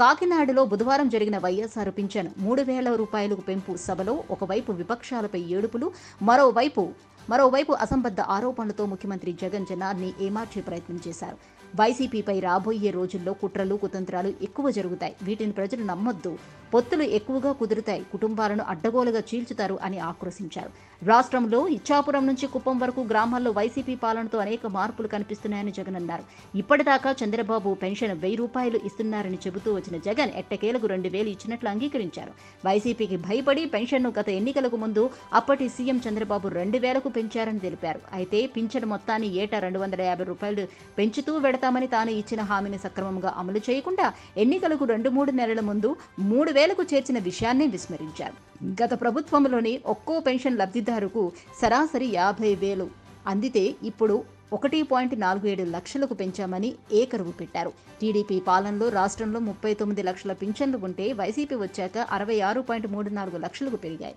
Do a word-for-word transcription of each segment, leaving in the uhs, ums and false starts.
కాకినాడలో బుధవారం జరిగిన వైఎస్ఆర్ పింఛన్ మూడు వేల రూపాయలకు పెంపు సభలో ఒకవైపు విపక్షాలపై ఏడుపులు, మరోవైపు మరోవైపు అసంబద్ధ ఆరోపణలతో ముఖ్యమంత్రి జగన్ జనాన్ని ఏమార్చే ప్రయత్నం చేశారు. వైసీపీపై రాబోయే రోజుల్లో కుట్రలు కుతంత్రాలు ఎక్కువ జరుగుతాయి, వీటిని ప్రజలు నమ్మొద్దు, పొత్తులు ఎక్కువగా కుదురుతాయి, కుటుంబాలను అడ్డగోలుగా చీల్చుతారు అని ఆక్రోశించారు. రాష్ట్రంలో ఇచ్చాపురం నుంచి కుప్పం వరకు గ్రామాల్లో వైసీపీ పాలనతో అనేక మార్పులు కనిపిస్తున్నాయని జగన్ అన్నారు. ఇప్పటిదాకా చంద్రబాబు పెన్షన్ వెయ్యి రూపాయలు ఇస్తున్నారని చెబుతూ వచ్చిన జగన్ ఎట్టకేలకు రెండు వేలు ఇచ్చినట్లు అంగీకరించారు. వైసీపీకి భయపడి పెన్షన్ను గత ఎన్నికలకు ముందు అప్పటి సీఎం చంద్రబాబు రెండు వేలకు పెంచారని తెలిపారు. అయితే పింఛను మొత్తాన్ని ఏటా రెండు వందల యాభై రూపాయలు పెంచుతూ పెడతామని తాను ఇచ్చిన హామీని సక్రమంగా అమలు చేయకుండా ఎన్నికలకు రెండు మూడు నెలల ముందు మూడు వేలకు చేర్చిన విషయాన్ని విస్మరించారు. గత ప్రభుత్వంలోని ఒక్కో పెన్షన్ లబ్ధిదారుకు సరాసరి యాభై వేలు అందితే ఇప్పుడు ఒకటి పాయింట్ నాలుగు ఏడు లక్షలకు పెంచామని ఏకరువు పెట్టారు. టీడీపీ పాలనలో రాష్ట్రంలో ముప్పై తొమ్మిది లక్షల పింఛన్లు ఉంటే వైసీపీ వచ్చాక అరవై ఆరు పాయింట్ మూడు నాలుగు లక్షలకు పెరిగాయి.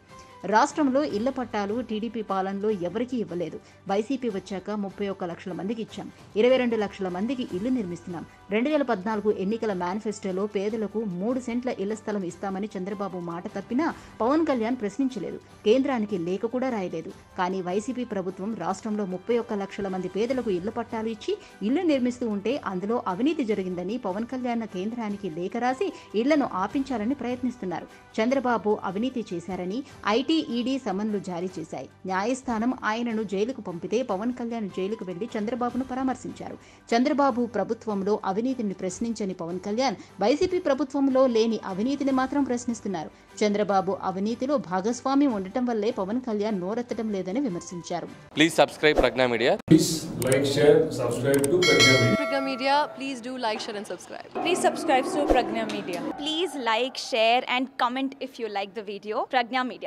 రాష్ట్రంలో ఇళ్ల పట్టాలు టీడీపీ పాలనలో ఎవరికీ ఇవ్వలేదు, వైసీపీ వచ్చాక ముప్పై ఒక్క లక్షల మందికి ఇచ్చాం, ఇరవై రెండు లక్షల మందికి ఇల్లు నిర్మిస్తున్నాం. రెండు వేల పద్నాలుగు ఎన్నికల మేనిఫెస్టోలో పేదలకు మూడు సెంట్ల ఇళ్ల స్థలం ఇస్తామని చంద్రబాబు మాట తప్పినా పవన్ కళ్యాణ్ ప్రశ్నించలేదు, కేంద్రానికి లేఖ కూడా రాయలేదు. కానీ వైసీపీ ప్రభుత్వం రాష్ట్రంలో ముప్పై ఒక్క లక్షల మంది పేదలకు ఇళ్ల పట్టాలు ఇచ్చి ఇళ్లు నిర్మిస్తూ ఉంటే అందులో అవినీతి జరిగిందని పవన్ కళ్యాణ్ కేంద్రానికి లేఖ రాసి ఇళ్లను ఆపించాలని ప్రయత్నిస్తున్నారు. చంద్రబాబు అవినీతి చేశారని ఐటీ ఈడీ సమన్లు జారీ చేశాయి. న్యాయస్థానం ఆయనను జైలుకు పంపితే పవన్ కళ్యాణ్ జైలుకు వెళ్లి చంద్రబాబును పరామర్శించారు. చంద్రబాబు ప్రభుత్వంలో అవినీతిని ప్రశ్నించని పవన్ కళ్యాణ్ వైసీపీ ప్రభుత్వంలో లేని అవినీతిని మాత్రం ప్రశ్నిస్తున్నారు. చంద్రబాబు అవినీతిలో భాగస్వామ్యం ఉండటం వల్లే పవన్ కళ్యాణ్ నోరెత్తడం లేదని విమర్శించారు. Please subscribe Pragna media. Please like share subscribe to Pragya Pragya Media, please do like, share and subscribe. Please subscribe to Pragya Media. Please like, share and comment if you like the video. Pragya Media.